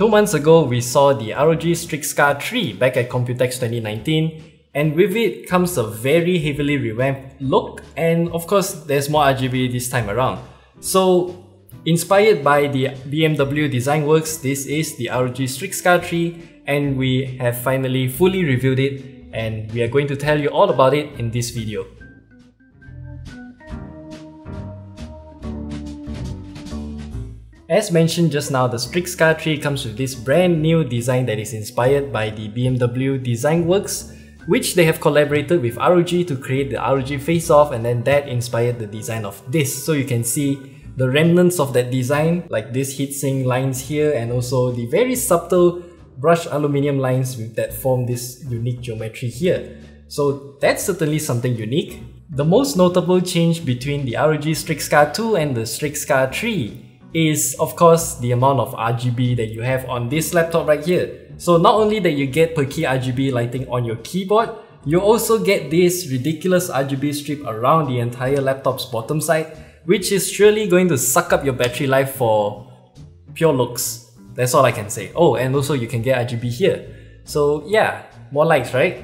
2 months ago, we saw the ROG Strix Scar 3 back at Computex 2019, and with it comes a very heavily revamped look, and of course there's more RGB this time around. So, inspired by the BMW Design Works, this is the ROG Strix Scar 3, and we have finally fully reviewed it, and we are going to tell you all about it in this video. As mentioned just now, the Strix Scar 3 comes with this brand new design that is inspired by the BMW Design Works, which they have collaborated with ROG to create the ROG face-off, and then that inspired the design of this. So you can see the remnants of that design, like these heatsink lines here, and also the very subtle brushed aluminium lines that form this unique geometry here. So that's certainly something unique. The most notable change between the ROG Strix Scar 2 and the Strix Scar 3 is of course the amount of RGB that you have on this laptop right here. So not only that you get Perky RGB lighting on your keyboard, you also get this ridiculous RGB strip around the entire laptop's bottom side, which is surely going to suck up your battery life for pure looks. That's all I can say. Oh, and also you can get RGB here. So yeah, more lights, right?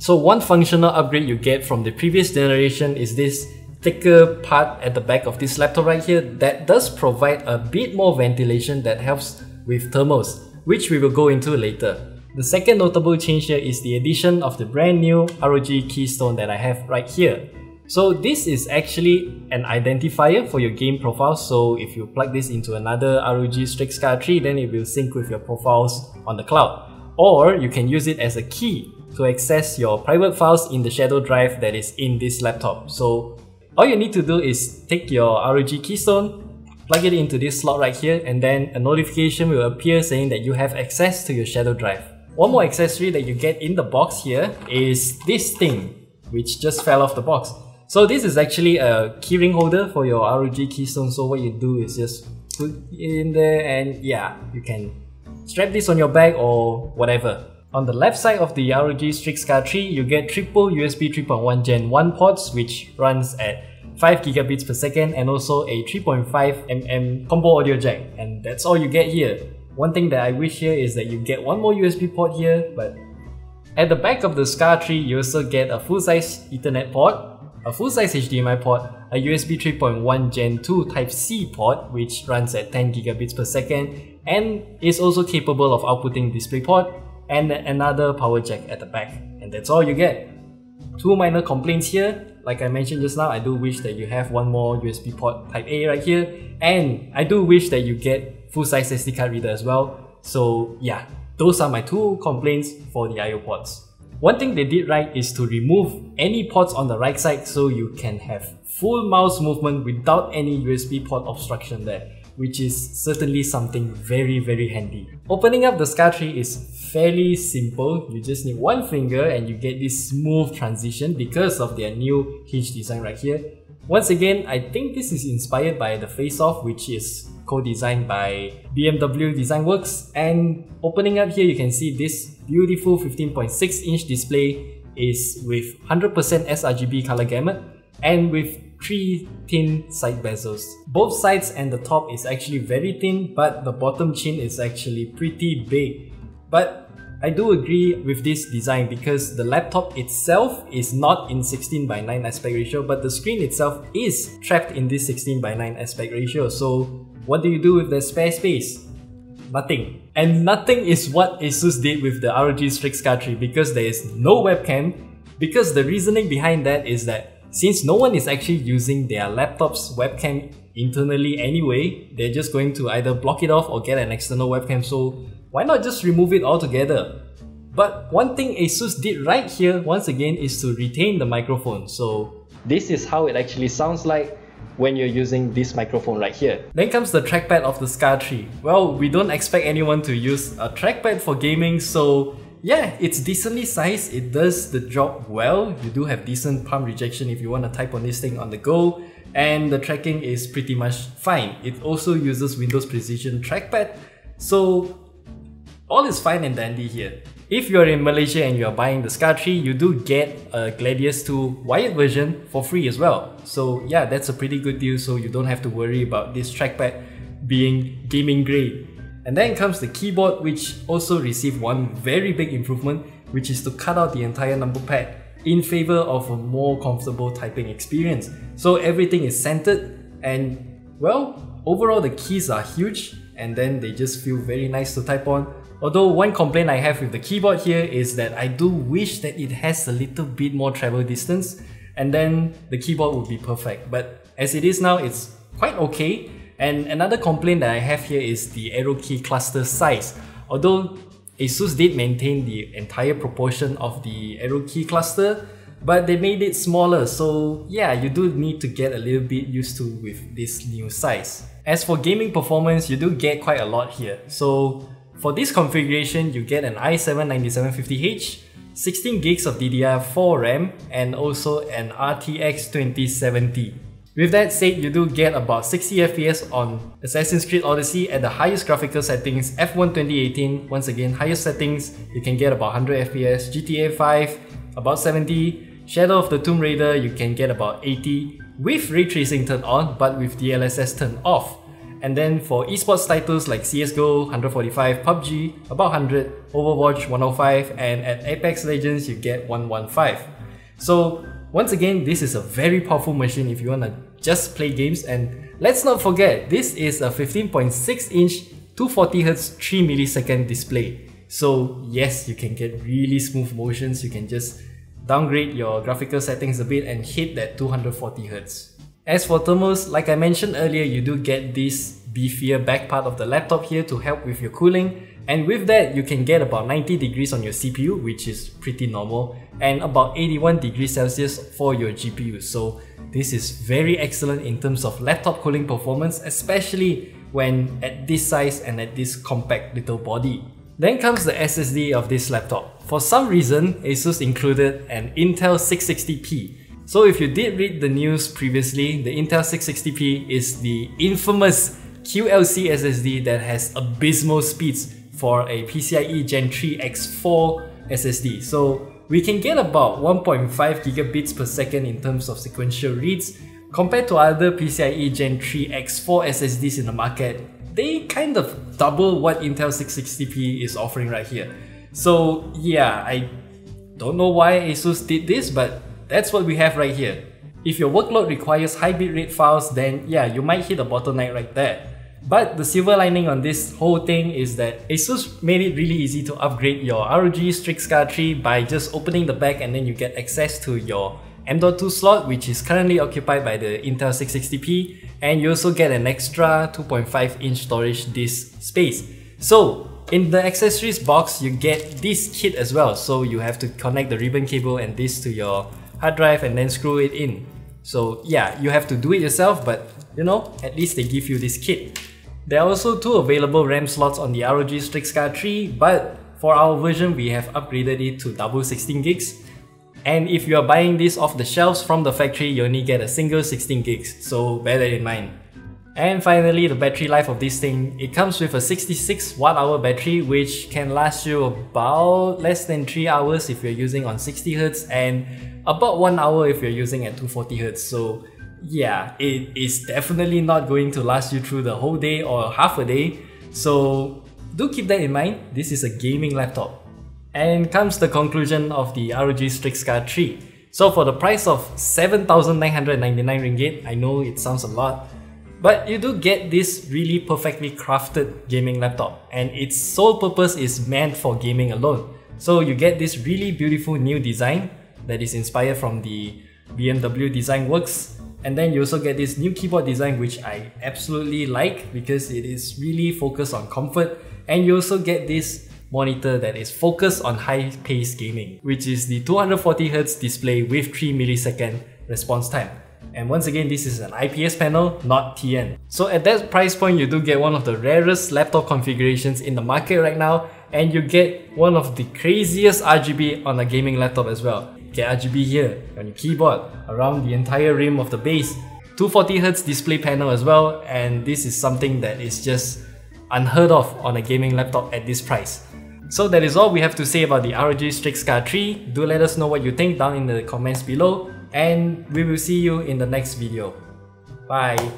So one functional upgrade you get from the previous generation is this thicker part at the back of this laptop right here that does provide a bit more ventilation that helps with thermals, which we will go into later. The second notable change here is the addition of the brand new ROG Keystone that I have right here. So this is actually an identifier for your game profile, so if you plug this into another ROG Strix Scar 3, then it will sync with your profiles on the cloud. Or you can use it as a key to access your private files in the Shadow Drive that is in this laptop. So all you need to do is take your ROG Keystone, plug it into this slot right here, and then a notification will appear saying that you have access to your Shadow Drive. One more accessory that you get in the box here is this thing, which just fell off the box. So this is actually a keyring holder for your ROG Keystone, so what you do is just put it in there and yeah, you can strap this on your back or whatever. On the left side of the ROG Strix Scar 3, you get triple USB 3.1 Gen 1 ports, which runs at 5 gigabits per second, and also a 3.5mm combo audio jack, and that's all you get here. One thing that I wish here is that you get one more USB port here, but at the back of the Scar 3, you also get a full-size Ethernet port, a full-size HDMI port, a USB 3.1 Gen 2 Type-C port, which runs at 10 gigabits per second, and is also capable of outputting DisplayPort, and another power jack at the back, and that's all you get. Two minor complaints here. Like I mentioned just now, I do wish that you have one more USB port type A right here, and I do wish that you get full-size SD card reader as well. So yeah, those are my two complaints for the IO ports. One thing they did right is to remove any ports on the right side, so you can have full mouse movement without any USB port obstruction there, which is certainly something very handy. Opening up the Scar 3 is fairly simple. You just need one finger and you get this smooth transition because of their new hinge design right here. Once again, I think this is inspired by the face-off, which is co-designed by BMW Design Works. And opening up here, you can see this beautiful 15.6-inch display is with 100% sRGB color gamut and with 3 thin side bezels. Both sides and the top is actually very thin, but the bottom chin is actually pretty big. But I do agree with this design because the laptop itself is not in 16:9 aspect ratio, but the screen itself is trapped in this 16:9 aspect ratio. So what do you do with the spare space? Nothing. And nothing is what ASUS did with the ROG Strix Scar 3 because there is no webcam, because the reasoning behind that is that since no one is actually using their laptop's webcam internally anyway, they're just going to either block it off or get an external webcam, so why not just remove it altogether? But one thing ASUS did right here, once again, is to retain the microphone. So this is how it actually sounds like when you're using this microphone right here. Then comes the trackpad of the Scar 3. Well, we don't expect anyone to use a trackpad for gaming, so yeah, it's decently sized, it does the job well. You do have decent palm rejection if you want to type on this thing on the go, and the tracking is pretty much fine. It also uses Windows Precision trackpad, so all is fine and dandy here. If you're in Malaysia and you're buying the Scar 3, you do get a Gladius II wired version for free as well. So yeah, that's a pretty good deal, so you don't have to worry about this trackpad being gaming grade. And then comes the keyboard, which also received one very big improvement, which is to cut out the entire number pad in favor of a more comfortable typing experience. So everything is centered and, well, overall the keys are huge and then they just feel very nice to type on. Although one complaint I have with the keyboard here is that I do wish that it has a little bit more travel distance and then the keyboard would be perfect. But as it is now, it's quite okay. And another complaint that I have here is the arrow key cluster size. Although ASUS did maintain the entire proportion of the arrow key cluster, but they made it smaller, so yeah, you do need to get a little bit used to with this new size. As for gaming performance, you do get quite a lot here. So for this configuration, you get an i7-9750H, 16 gigs of DDR4 RAM, and also an RTX 2070. With that said, you do get about 60 FPS on Assassin's Creed Odyssey at the highest graphical settings, F1 2018, once again highest settings, you can get about 100 FPS, GTA 5, about 70, Shadow of the Tomb Raider, you can get about 80, with ray tracing turned on, but with DLSS turned off. And then for esports titles like CSGO, 145, PUBG, about 100, Overwatch, 105, and at Apex Legends, you get 115. So, once again, this is a very powerful machine if you want to just play games. And let's not forget, this is a 15.6-inch 240Hz 3ms display. So yes, you can get really smooth motions, you can just downgrade your graphical settings a bit and hit that 240Hz. As for thermals, like I mentioned earlier, you do get this beefier back part of the laptop here to help with your cooling. And with that, you can get about 90 degrees on your CPU, which is pretty normal, and about 81 degrees Celsius for your GPU. So this is very excellent in terms of laptop cooling performance, especially when at this size and at this compact little body. Then comes the SSD of this laptop. For some reason, ASUS included an Intel 660p. So if you did read the news previously, the Intel 660p is the infamous QLC SSD that has abysmal speeds for a PCIe Gen 3 X4 SSD. So we can get about 1.5 gigabits per second in terms of sequential reads. Compared to other PCIe Gen 3 X4 SSDs in the market, they kind of double what Intel 660p is offering right here. So yeah, I don't know why ASUS did this, but that's what we have right here. If your workload requires high bitrate files, then yeah, you might hit a bottleneck right there. But the silver lining on this whole thing is that ASUS made it really easy to upgrade your ROG Strix Scar 3 by just opening the back, and then you get access to your M.2 slot, which is currently occupied by the Intel 660p, and you also get an extra 2.5-inch storage disk space. So in the accessories box, you get this kit as well, so you have to connect the ribbon cable and this to your hard drive and then screw it in. So yeah, you have to do it yourself, but you know, at least they give you this kit. There are also two available RAM slots on the ROG Strix Scar 3, but for our version, we have upgraded it to double 16 gigs. And if you are buying this off the shelves from the factory, you only get a single 16 gigs, so bear that in mind. And finally, the battery life of this thing. It comes with a 66 watt-hour battery, which can last you about less than 3 hours if you're using on 60Hz, and about 1 hour if you're using at 240Hz. So yeah, it is definitely not going to last you through the whole day or half a day. So do keep that in mind, this is a gaming laptop. And comes the conclusion of the ROG Strix Scar 3. So for the price of 7,999 ringgit, I know it sounds a lot, but you do get this really perfectly crafted gaming laptop, and its sole purpose is meant for gaming alone. So you get this really beautiful new design that is inspired from the BMW Design Works, and then you also get this new keyboard design, which I absolutely like because it is really focused on comfort, and you also get this monitor that is focused on high-paced gaming, which is the 240Hz display with 3ms response time. And once again, this is an IPS panel, not TN. So at that price point, you do get one of the rarest laptop configurations in the market right now, and you get one of the craziest RGB on a gaming laptop as well. Get RGB here, on your keyboard, around the entire rim of the base, 240Hz display panel as well, and this is something that is just unheard of on a gaming laptop at this price. So that is all we have to say about the ROG Strix Scar 3. Do let us know what you think down in the comments below, and we will see you in the next video. Bye!